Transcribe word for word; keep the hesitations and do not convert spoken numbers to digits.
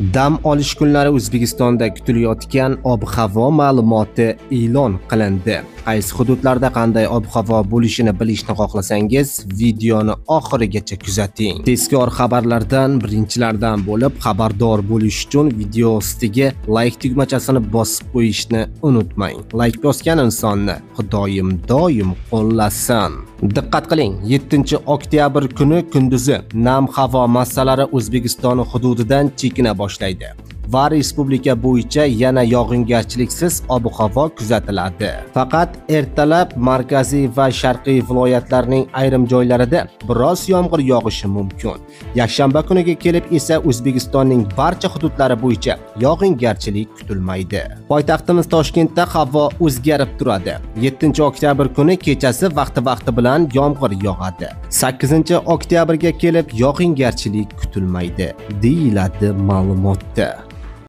Dam olish kunlari O'zbekistonda kutilayotgan ob-havo ma'lumoti e'lon qilindi. Qaysi hududlarda qanday ob-havo bo'lishini bilishni xohlasangiz, videoni oxirigacha kuzating. Tezkor xabarlardan birinchilardan bo'lib xabardor bo'lish uchun video ostiga like tugmachasini bosib qo'yishni unutmang. Like bosgan insonni Xudoyim doim qo'llasin. Diqqat qiling, yettinchi oktyabr kuni kunduzi nam havo massalari O'zbekiston hududidan chekina boshlaydi va respublika bo'yicha yana yog'ingarchiliksiz ob-havo kuzatiladi. Faqat ertalab markaziy va sharqiy viloyatlarning ayrim joylarida biroz yomg'ir yog'ishi mumkin. Yakshanba kuniga kelib esa O'zbekistonning barcha hududlari bo'yicha yog'ingarchilik kutilmaydi. Poytaxtimiz Toshkentda havo o'zgarib turadi. yettinchi oktyabr kuni kechasi vaqti-vaqti bilan yomg'ir yog'adi. sakkizinchi oktyabrga kelib yog'ingarchilik kutilmaydi, deyiladi ma'lumotda.